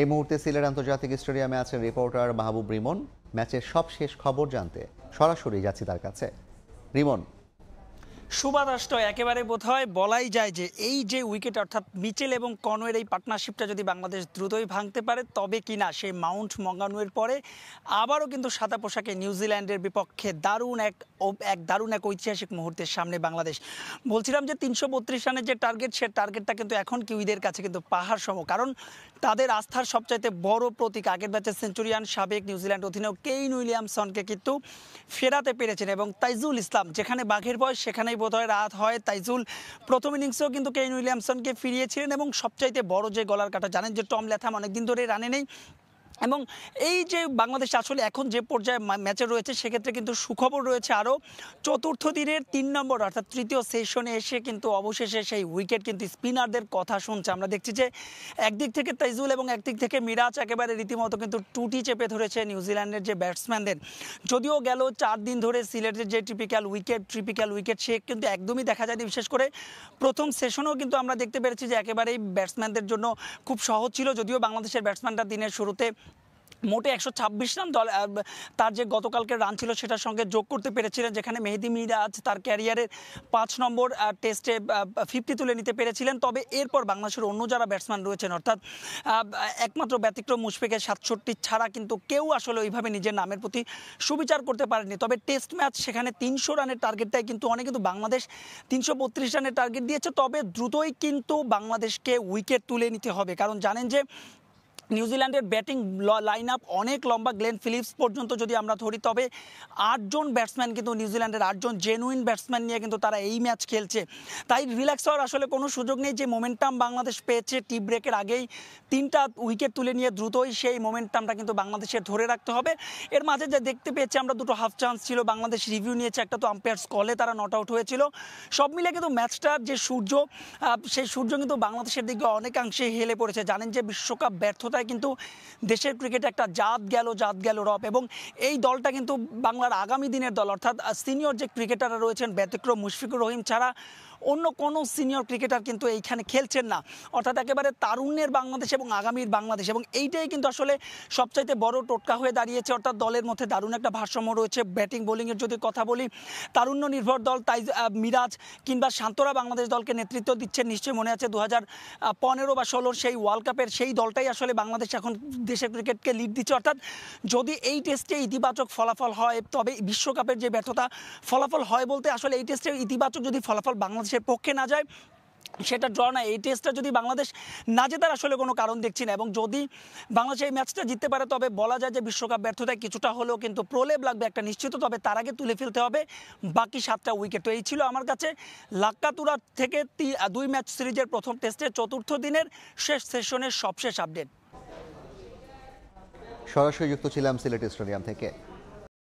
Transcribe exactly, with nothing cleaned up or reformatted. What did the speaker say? এই মুহূর্তে সিলেট আন্তর্জাতিক স্টেডিয়ামে আছেন রিপোর্টার মাহবুব রিমন। ম্যাচের সবশেষ খবর জানতে সরাসরি যাচ্ছি তার কাছে। রিমন, সুবাদাষ্ট একেবারে বোধহয় বলাই যায় যে এই যে উইকেট অর্থাৎ মিচেল এবং কনওয়ের এই পার্টনারশিপটা যদি বাংলাদেশ দ্রুতই ভাঙতে পারে তবে কিনা সেই মাউন্ট মঙ্গানুয়ের পরে আবারও কিন্তু সাদা পোশাকে নিউজিল্যান্ডের বিপক্ষে দারুণ এক এক দারুণ এক ঐতিহাসিক মুহূর্তের সামনে বাংলাদেশ। বলছিলাম যে তিনশো বত্রিশ রানের যে টার্গেট সে টার্গেটটা কিন্তু এখন কিউইদের কাছে কিন্তু পাহাড় সম, কারণ তাদের আস্থার সবচাইতে বড় প্রতীক আগের ম্যাচের সেঞ্চুরিয়ান সাবেক নিউজিল্যান্ড অধিনায়ক কেইন উইলিয়ামসনকে কিন্তু ফেরাতে পেরেছেন এবং তাইজুল ইসলাম, যেখানে বাঘের বয়স সেখানেই বোধহয় রাত হয়। তাইজুল প্রথম ইনিংসেও কিন্তু কেইন উইলিয়ামসনকে ফিরিয়েছিলেন এবং সবচাইতে বড় যে গলার কাটা, জানেন যে টম ল্যাথাম অনেকদিন ধরে রানে নেই এবং এই যে বাংলাদেশ আসলে এখন যে পর্যায়ে ম্যাচে রয়েছে সেক্ষেত্রে কিন্তু সুখবর রয়েছে আরও। চতুর্থ দিনের তিন নম্বর অর্থাৎ তৃতীয় সেশনে এসে কিন্তু অবশেষে সেই উইকেট কিন্তু স্পিনারদের কথা শুনছে। আমরা দেখছি যে একদিক থেকে তাইজুল এবং একদিক থেকে মিরাজ একেবারে রীতিমতো কিন্তু টুটি চেপে ধরেছে নিউজিল্যান্ডের যে ব্যাটসম্যানদের। যদিও গেল চার দিন ধরে সিলেটের যে টিপিক্যাল উইকেট ট্রিপিক্যাল উইকেট সে কিন্তু একদমই দেখা যায়নি, বিশেষ করে প্রথম সেশনেও কিন্তু আমরা দেখতে পেরেছি যে একেবারেই ব্যাটসম্যানদের জন্য খুব সহজ ছিল। যদিও বাংলাদেশের ব্যাটসম্যানরা দিনের শুরুতে মোটে একশো ছাব্বিশ রান দল তার যে গতকালকে রান ছিল সেটার সঙ্গে যোগ করতে পেরেছিলেন, যেখানে মেহেদি মিরাজ তার ক্যারিয়ারের পাঁচ নম্বর টেস্টে ফিফটি তুলে নিতে পেরেছিলেন। তবে এরপর বাংলাদেশের অন্য যারা ব্যাটসম্যান রয়েছেন অর্থাৎ একমাত্র ব্যতিক্রম মুশফিকের সাতষট্টি ছাড়া কিন্তু কেউ আসলে ওইভাবে নিজের নামের প্রতি সুবিচার করতে পারেনি। তবে টেস্ট ম্যাচ সেখানে তিনশো রানের টার্গেটটাই কিন্তু অনেক, কিন্তু বাংলাদেশ তিনশো বত্রিশ রানের টার্গেট দিয়েছে। তবে দ্রুতই কিন্তু বাংলাদেশকে উইকেট তুলে নিতে হবে, কারণ জানেন যে নিউজিল্যান্ডের ব্যাটিং লাইন আপ অনেক লম্বা। গ্লেন ফিলিপস পর্যন্ত যদি আমরা ধরি তবে আটজন ব্যাটসম্যান কিন্তু নিউজিল্যান্ডের আটজন জেনুইন ব্যাটসম্যান নিয়ে কিন্তু তারা এই ম্যাচ খেলছে, তাই রিল্যাক্স হওয়ার আসলে কোনো সুযোগ নেই। যে মোমেন্টাম বাংলাদেশ পেয়েছে টি ব্রেকের আগেই তিনটা উইকেট তুলে নিয়ে দ্রুতই সেই মোমেন্টামটা কিন্তু বাংলাদেশের ধরে রাখতে হবে। এর মাঝে যে দেখতে পেয়েছি আমরা দুটো হাফ চান্স ছিল, বাংলাদেশ রিভিউ নিয়েছে, একটা তো আম্পায়ার্স কলে তারা নট আউট হয়েছিল। সব মিলে কিন্তু ম্যাচটার যে সূর্য সেই সূর্য কিন্তু বাংলাদেশের দিকে অনেকাংশে হেলে পড়েছে। জানেন যে বিশ্বকাপ ব্যর্থতা কিন্তু দেশের ক্রিকেটে একটা জাত গেল জাত গেল রব, এবং এই দলটা কিন্তু বাংলার আগামী দিনের দল। অর্থাৎ সিনিয়র যে ক্রিকেটাররা রয়েছেন ব্যতিক্রম মুশফিকুর রহিম ছাড়া অন্য কোনো সিনিয়র ক্রিকেটার কিন্তু এইখানে খেলছেন না, অর্থাৎ একেবারে তারুণ্যের বাংলাদেশ এবং আগামীর বাংলাদেশ, এবং এইটাই কিন্তু আসলে সবচাইতে বড় টোটকা হয়ে দাঁড়িয়েছে। অর্থাৎ দলের মধ্যে দারুণ একটা ভারসাম্য রয়েছে। ব্যাটিং বোলিংয়ের যদি কথা বলি তারুণ্য নির্ভর দল তাই মিরাজ কিংবা শান্তরা বাংলাদেশ দলকে নেতৃত্ব দিচ্ছেন। নিশ্চয়ই মনে আছে দু হাজার পনেরো বা ষোলোর সেই ওয়ার্ল্ড কাপের সেই দলটাই আসলে বাংলাদেশ এখন দেশের ক্রিকেটকে লিড দিচ্ছে। অর্থাৎ যদি এই টেস্টে ইতিবাচক ফলাফল হয় তবে বিশ্বকাপের যে ব্যর্থতা ফলাফল হয় বলতে আসলে এই টেস্টে ইতিবাচক যদি ফলাফল বাংলাদেশের পক্ষে না যায় সেটা ড্র না, এই টেস্টটা যদি বাংলাদেশ না জেতার আসলে কোনো কারণ দেখছি না। এবং যদি বাংলাদেশ এই ম্যাচটা জিততে পারে তবে বলা যায় যে বিশ্বকাপ ব্যর্থতায় কিছুটা হলেও কিন্তু প্রলেপ লাগবে একটা নিশ্চিত, তবে তার আগে তুলে ফেলতে হবে বাকি সাতটা উইকেট। তো এই ছিল আমার কাছে লাক্কাতুরা থেকে দুই ম্যাচ সিরিজের প্রথম টেস্টের চতুর্থ দিনের শেষ সেশনের সবশেষ আপডেট। সরাসরি যুক্ত ছিলাম সিলেট স্টেডিয়াম থেকে।